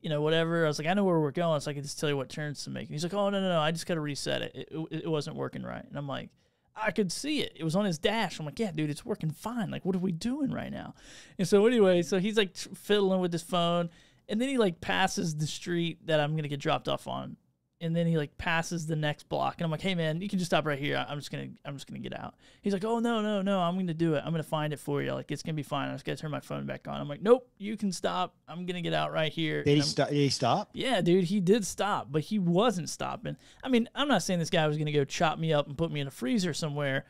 you know, whatever. I was like, I know where we're going, so I can just tell you what turns to make. And he's like, oh, no, I just got to reset it. It wasn't working right. And I'm like, I could see it. It was on his dash. I'm like, yeah, dude, it's working fine. Like, what are we doing right now? And so anyway, so he's like fiddling with his phone. And then he like passes the street that I'm going to get dropped off on. And then he like passes the next block, and I'm like, "Hey man, you can just stop right here. I'm just gonna get out." He's like, "Oh no, I'm gonna do it. I'm gonna find it for you. Like it's gonna be fine. I just gotta turn my phone back on." I'm like, "Nope, you can stop. I'm gonna get out right here." Did he stop? Yeah, dude, he did stop, but he wasn't stopping. I mean, I'm not saying this guy was gonna go chop me up and put me in a freezer somewhere,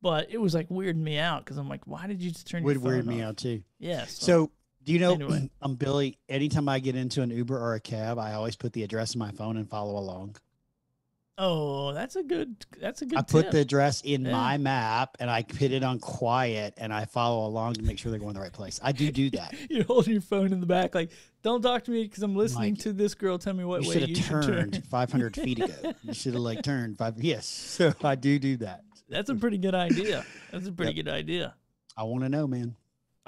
but it was like weirding me out because I'm like, "Why did you just turn your phone off?" Would weird me out too. Yeah. So do you know, anyway, I'm Billy, anytime I get into an Uber or a cab, I always put the address in my phone and follow along. Oh, that's a good tip. I put the address in my map, and I put it on quiet, and I follow along to make sure they're going the right place. I do that. You hold your phone in the back like, don't talk to me because I'm listening to this girl tell me what way you should turn. 500 feet ago. You should have like turned five. Yes. So I do that. That's a pretty good idea. That's a pretty good idea. I want to know, man.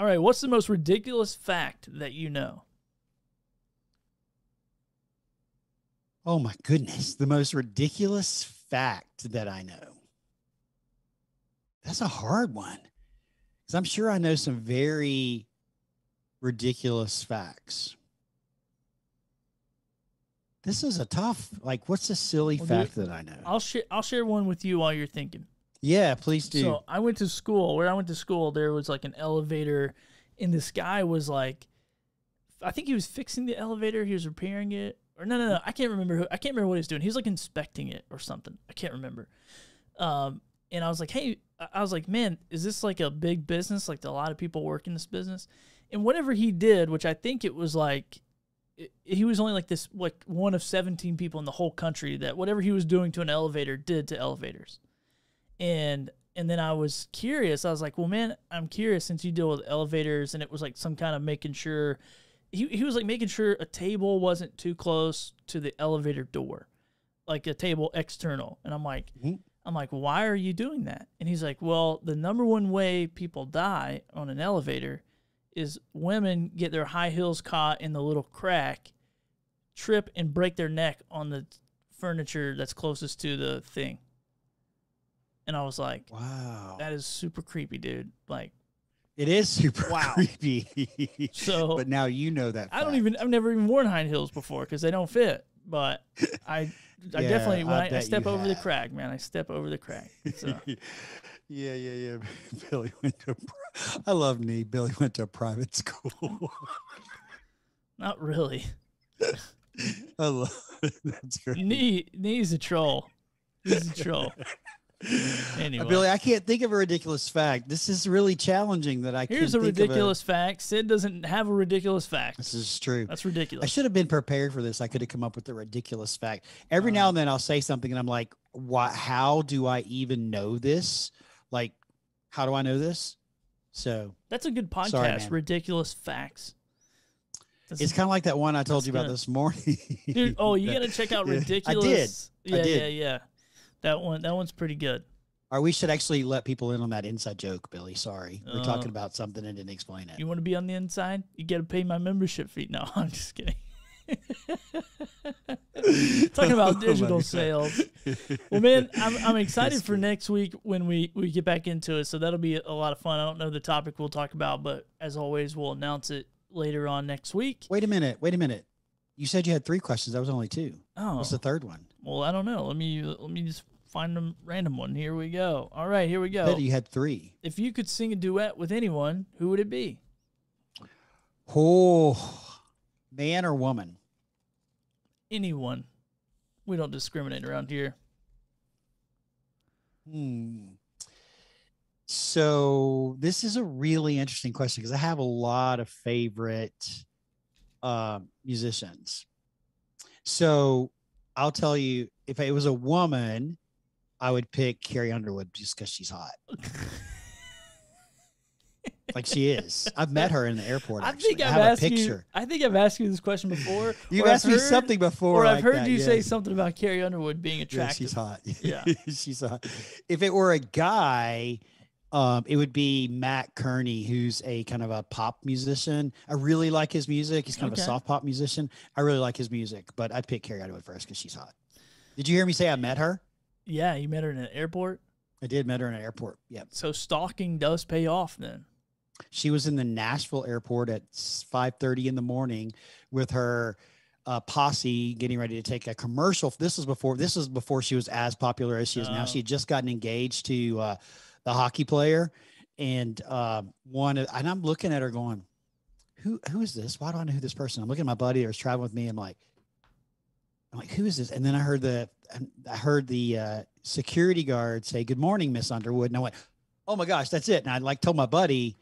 All right, what's the most ridiculous fact that you know? Oh, my goodness. The most ridiculous fact that I know. That's a hard one. Because I'm sure I know some very ridiculous facts. This is a tough, like, what's a silly fact that I know? I'll share one with you while you're thinking. Yeah, please do. So I went to school. Where I went to school, there was like an elevator, and this guy was like, I think he was fixing the elevator. He was repairing it, or no. I can't remember. I can't remember what he was doing. He was like inspecting it or something. I can't remember. And I was like, hey, I was like, man, is this like a big business? Like, do a lot of people work in this business? And whatever he did, which I think it was like, he was only like this, like one of 17 people in the whole country that whatever he was doing to an elevator did to elevators. And then I was curious. I was like, well, man, I'm curious since you deal with elevators, and it was like some kind of making sure he was like making sure a table wasn't too close to the elevator door, like a table external. And I'm like, why are you doing that? And he's like, well, the number one way people die on an elevator is women get their high heels caught in the little crack, trip and break their neck on the furniture that's closest to the thing. And I was like, wow, that is super creepy, dude. Like, it is super creepy. So, but now you know that. I've never even worn high heels before because they don't fit. But I definitely, when I step over the crack, man, I step over the crack. So. yeah. Billy went to, I love me. Billy went to a private school. Not really. I love it. That's great. Knee's a troll. He's a troll. Anyway. Billy, I can't think of a ridiculous fact. This is really challenging that I can't think of. Here's a ridiculous fact. Sid doesn't have a ridiculous fact. This is true. That's ridiculous. I should have been prepared for this. I could have come up with a ridiculous fact. Every now and then I'll say something and I'm like, "What? How do I even know this? Like, how do I know this?" So that's a good podcast. Sorry, ridiculous facts. It's kind of like that one I told you about this morning. Dude, oh, you got to check out Ridiculous. I did. Yeah. That one's pretty good. Or we should actually let people in on that inside joke, Billy. Sorry. We're talking about something and didn't explain it. You want to be on the inside? You got to pay my membership fee. No, I'm just kidding. Talking about digital sales. Well, man, I'm excited for next week when we get back into it. So that'll be a lot of fun. I don't know the topic we'll talk about, but as always, we'll announce it later on next week. Wait a minute. You said you had 3 questions. That was only 2. Oh. What's the third one? Well, I don't know. Let me just find a random one. Here we go. All right, here we go. I bet you had 3. If you could sing a duet with anyone, who would it be? Oh, man or woman? Anyone. We don't discriminate around here. So this is a really interesting question because I have a lot of favorite musicians. So I'll tell you, if it was a woman, I would pick Carrie Underwood just because she's hot. Like she is. I've met her in the airport. I think I've asked you this question before. You've asked me something before. Or I've heard you say something about Carrie Underwood being attractive. Yeah, she's hot. Yeah. She's hot. If it were a guy, it would be Matt Kearney, who's a kind of a pop musician. I really like his music. He's kind of a soft pop musician. I really like his music, but I'd pick Carrie Underwood first because she's hot. Did you hear me say I met her? Yeah, you met her in an airport? I did met her in an airport, yep. So stalking does pay off then. She was in the Nashville airport at 5:30 in the morning with her posse getting ready to take a commercial. This was before she was as popular as she is now. She had just gotten engaged to the hockey player, and and I'm looking at her going, who is this? Why do I know who this person? I'm looking at my buddy that was traveling with me. I'm like, who is this? And then I heard the security guard say, "Good morning, Miss Underwood." And I went, "Oh my gosh, that's it!" And I told my buddy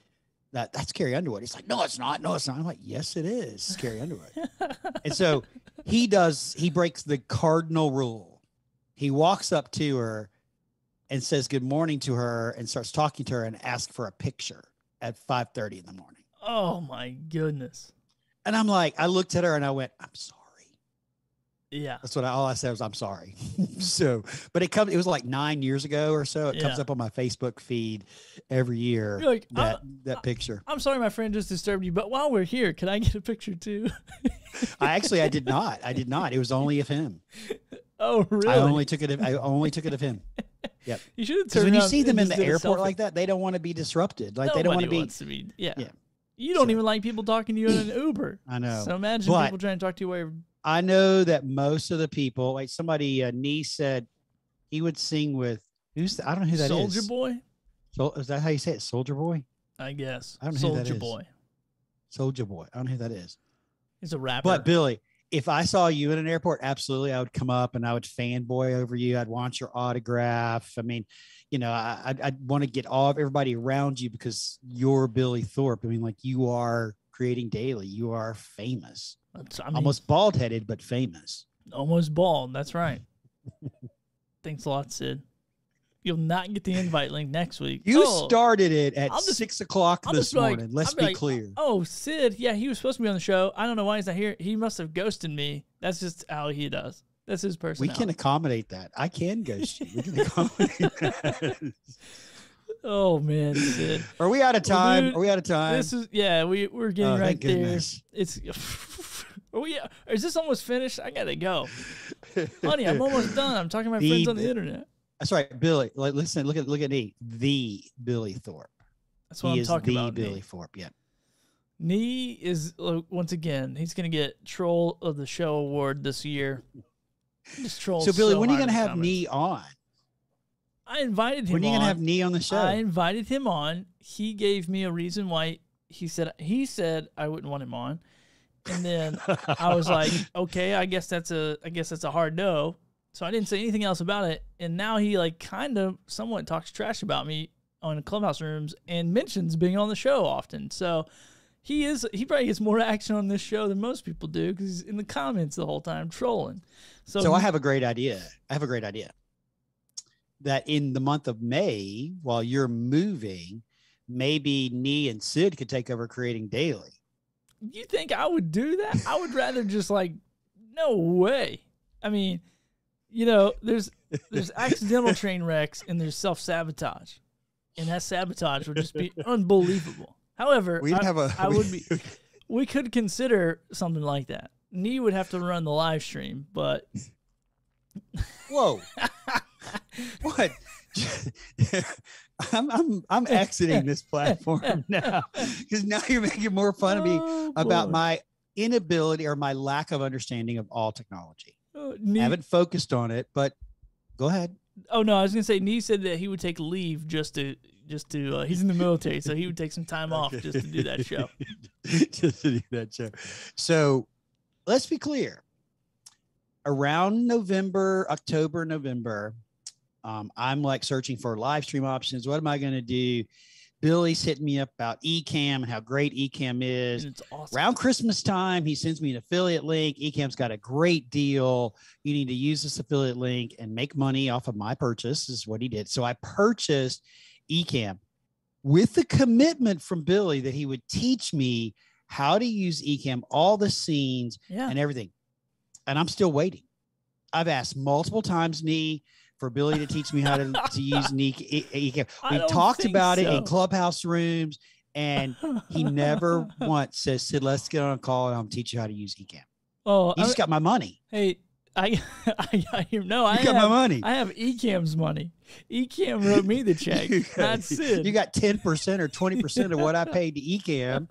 that that's Carrie Underwood. He's like, "No, it's not. No, it's not." I'm like, "Yes, it is. It's Carrie Underwood." And so he breaks the cardinal rule. He walks up to her and says, "Good morning" to her, and starts talking to her and asks for a picture at 5:30 in the morning. Oh my goodness! And I'm like, I looked at her and I went, "I'm sorry." Yeah, that's what all I said was I'm sorry. So, but it was like 9 years ago or so. It comes up on my Facebook feed every year. You're like, that picture. I'm sorry, my friend just disturbed you. But while we're here, can I get a picture too? I did not. I did not. It was only of him. Oh, really? I only took it of him. Yep. You should. Because when you see them in the airport like that, they don't want to be disrupted. Like Nobody wants to be. Yeah. Yeah. You don't even like people talking to you in an Uber. I know. So imagine people trying to talk to you where. I know that most of the people, like somebody, a niece said he would sing with, I don't know who that Soldier is. Soldier Boy? Is that how you say it? Soldier Boy? I guess. I don't know who that is. Soldier Boy. I don't know who that is. He's a rapper. But Billy, if I saw you in an airport, absolutely, I would come up and I would fanboy over you. I'd want your autograph. I mean, you know, I'd want to get all of everybody around you because you're Billy Thorpe. I mean, like you are Creating Daily. You are famous. I mean, almost bald-headed, but famous. Almost bald. That's right. Thanks a lot, Sid. You'll not get the invite link next week. You started it at 6 o'clock this morning. Like, let's be clear. Oh, Sid. Yeah, he was supposed to be on the show. I don't know why he's not here. He must have ghosted me. That's just how he does. That's his personality. We can accommodate that. I can ghost you. We can accommodate that. Oh man, Sid. Are we out of time? Well, dude, are we out of time? This is we're getting right there. Goodness. It's is this almost finished? I gotta go. Honey, I'm almost done. I'm talking to my friends on the internet. That's right, Billy. Like listen, look at me. The Billy Thorpe. That's what I'm talking about. The Billy Thorpe, yeah. Nee is once again, he's gonna get Troll of the Show award this year. Just troll. So Billy, when are you gonna have Nee on? I invited him on. When are you going to have Nee on the show? I invited him on. He gave me a reason why he said I wouldn't want him on. And then I was like, okay, I guess that's a hard no. So I didn't say anything else about it. And now he like kind of somewhat talks trash about me on Clubhouse rooms and mentions being on the show often. So he probably gets more action on this show than most people do because he's in the comments the whole time trolling. So I have a great idea. That in the month of May, while you're moving, maybe Nee and Sid could take over Creating Daily. You think I would do that? I would rather just like, no way. I mean, you know, there's accidental train wrecks and there's self-sabotage. And that sabotage would just be unbelievable. However, we could consider something like that. Nee would have to run the live stream, but... Whoa. What? I'm exiting this platform now because now you're making more fun of me about my inability or my lack of understanding of all technology. I haven't focused on it, but go ahead. Oh no, I was gonna say Nee said that he would take leave just to he's in the military, so he would take some time off just to do that show. So let's be clear. Around October, November. I'm like searching for live stream options. What am I going to do? Billy's hitting me up about Ecamm and how great Ecamm is. It's awesome. Around Christmas time, he sends me an affiliate link. Ecamm's got a great deal. You need to use this affiliate link and make money off of my purchase is what he did. So I purchased Ecamm. with the commitment from Billy that he would teach me how to use Ecamm, all the scenes and everything. And I'm still waiting. I've asked multiple times for Billy to teach me how to use Ecamm. We talked about it in Clubhouse rooms, and he never once says, Sid, let's get on a call and I'll teach you how to use Ecamm. Oh, he just got my money. Hey, I got my money. I have Ecamm's money. Ecamm wrote me the check, not Sid. You got 10% or 20% of what I paid to Ecamm.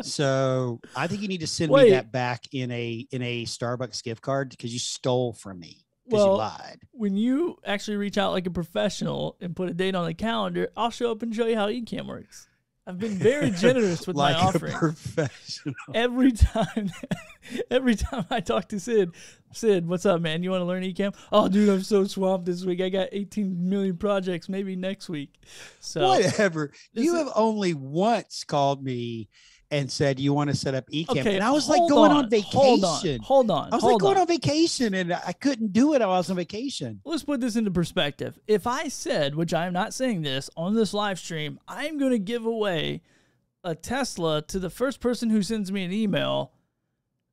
So I think you need to send me that back in a Starbucks gift card because you stole from me. Well, you lied. When you actually reach out like a professional and put a date on the calendar, I'll show up and show you how Ecamm works. I've been very generous with like my offering. A professional. Every time I talk to Sid, what's up, man? You want to learn Ecamm? Oh, dude, I'm so swamped this week. I got 18 million projects, maybe next week. So whatever. You have only once called me and said, you want to set up Ecamm? Okay, and I was like going on vacation. Hold on. I was like going on vacation and I couldn't do it. I was on vacation. Let's put this into perspective. If I said, which I am not saying this on this live stream, I'm going to give away a Tesla to the first person who sends me an email.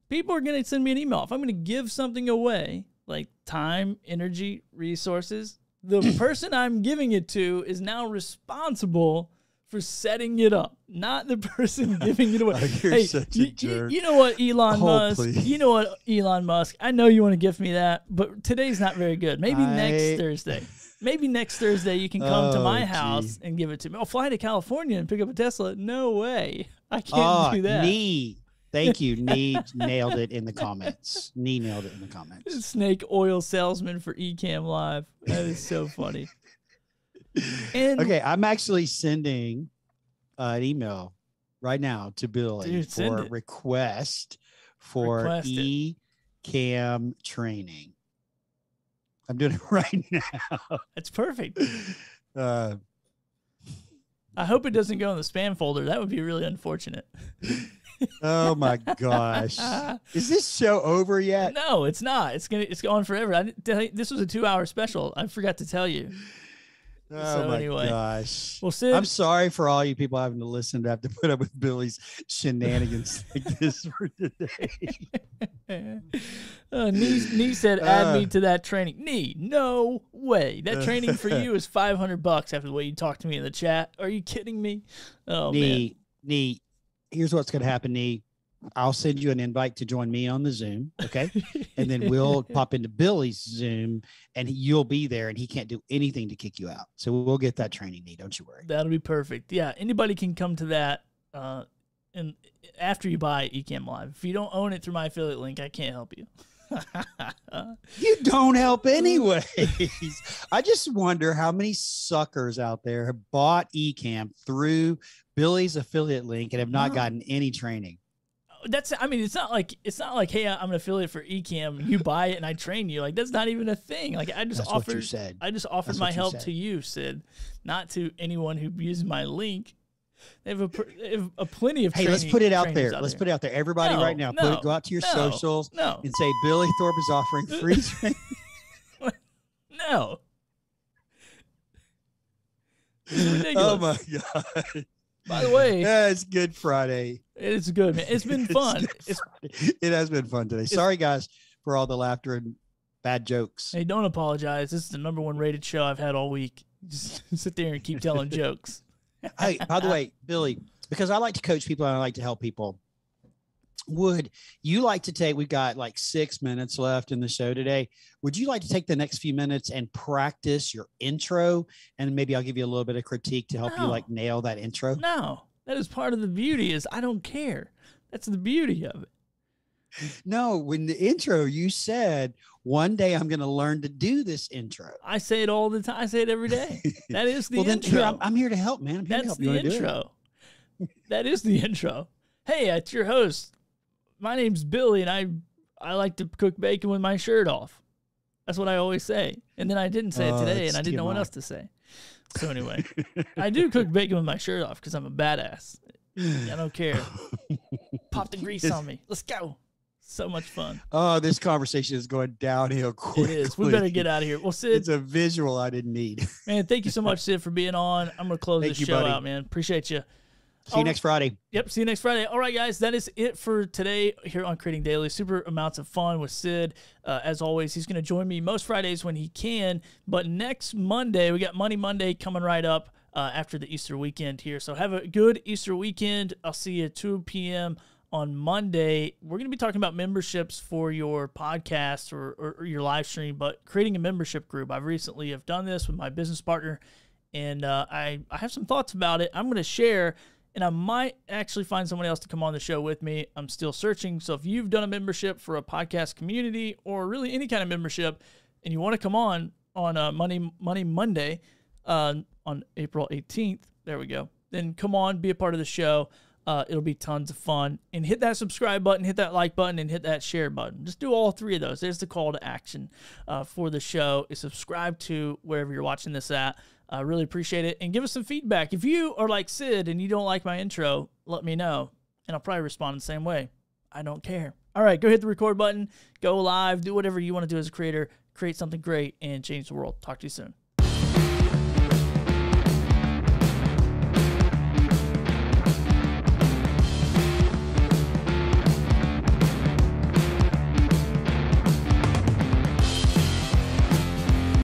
People are going to send me an email. If I'm going to give something away, like time, energy, resources, the person I'm giving it to is now responsible for setting it up, not the person giving it away. Oh, hey, you know what, Elon Musk? Please. You know what, Elon Musk? I know you want to gift me that, but today's not very good. Maybe next Thursday. Maybe next Thursday you can come to my house and give it to me. I'll fly to California and pick up a Tesla. No way. I can't do that. Thank you. Nee nailed it in the comments. Nee nailed it in the comments. Snake oil salesman for Ecamm Live. That is so funny. And okay, I'm actually sending an email right now to Billy for a request for Ecamm training. I'm doing it right now. That's perfect. I hope it doesn't go in the spam folder. That would be really unfortunate. Oh my gosh. Is this show over yet? No, it's not. It's going forever. This was a 2-hour special. I forgot to tell you. Oh my gosh. Well, Sid, I'm sorry for all you people having to listen to have to put up with Billy's shenanigans like this for today. Nee said, add me to that training. Nee, no way. That training for you is $500 after the way you talked to me in the chat. Are you kidding me? Oh, man. Nee, here's what's going to happen, Nee. I'll send you an invite to join me on the Zoom, okay? And then we'll pop into Billy's Zoom, and you'll be there, and he can't do anything to kick you out. So we'll get that training, Nee. Don't you worry. That'll be perfect. Yeah, anybody can come to that and after you buy Ecamm Live. If you don't own it through my affiliate link, I can't help you. You don't help anyways. I just wonder how many suckers out there have bought Ecamm through Billy's affiliate link and have not gotten any training. I mean, it's not like, hey, I'm an affiliate for Ecamm. You buy it and I train you. Like, that's not even a thing. Like, I just offered my help to you, Sid, not to anyone who uses my link. They have a plenty of. Hey, let's put it out there. Let's put it out there. Everybody, right now, go out to your socials and say Billy Thorpe is offering free training. No. Oh my god. By the way, it's Good Friday. It's good, man. It's been fun. It has been fun today. Sorry, guys, for all the laughter and bad jokes. Hey, don't apologize. This is the #1 rated show I've had all week. Just sit there and keep telling jokes. Hey, by the way, Billy, because I like to coach people and I like to help people, would you like to take, we've got like 6 minutes left in the show today. Would you like to take the next few minutes and practice your intro? And maybe I'll give you a little bit of critique to help you like nail that intro. No, that is part of the beauty is I don't care. That's the beauty of it. No, when the intro, you said, one day I'm going to learn to do this intro. I say it all the time. I say it every day. That is the intro. Then, I'm here to help, man. I'm here to help. That's the intro. That is the intro. Hey, it's your host. My name's Billy, and I like to cook bacon with my shirt off. That's what I always say. And then I didn't say it today, and I didn't know what else to say. So anyway, I do cook bacon with my shirt off because I'm a badass. I don't care. Pop the grease on me. Let's go. So much fun. Oh, this conversation is going downhill quickly. It is. We better get out of here. Well, Sid. It's a visual I didn't need. Man, thank you so much, Sid, for being on. I'm going to close this show out, man. Appreciate you. See you next Friday. Yep, see you next Friday. All right, guys, that is it for today here on Creating Daily. Super amounts of fun with Sid. As always, he's going to join me most Fridays when he can. But next Monday, we got Money Monday coming right up after the Easter weekend here. So have a good Easter weekend. I'll see you at 2 p.m. on Monday. We're going to be talking about memberships for your podcast or your live stream, but creating a membership group. I recently have done this with my business partner, and I have some thoughts about it. I'm going to share, and I might actually find someone else to come on the show with me. I'm still searching. So if you've done a membership for a podcast community or really any kind of membership, and you want to come on Money Monday on April 18th, there we go, then come on, be a part of the show. It'll be tons of fun. And hit that subscribe button, hit that like button, and hit that share button. Just do all three of those. There's the call to action for the show. Is subscribe to wherever you're watching this at. I really appreciate it. And give us some feedback. If you are like Sid and you don't like my intro, let me know. And I'll probably respond the same way. I don't care. All right, go hit the record button. Go live. Do whatever you want to do as a creator. Create something great and change the world. Talk to you soon.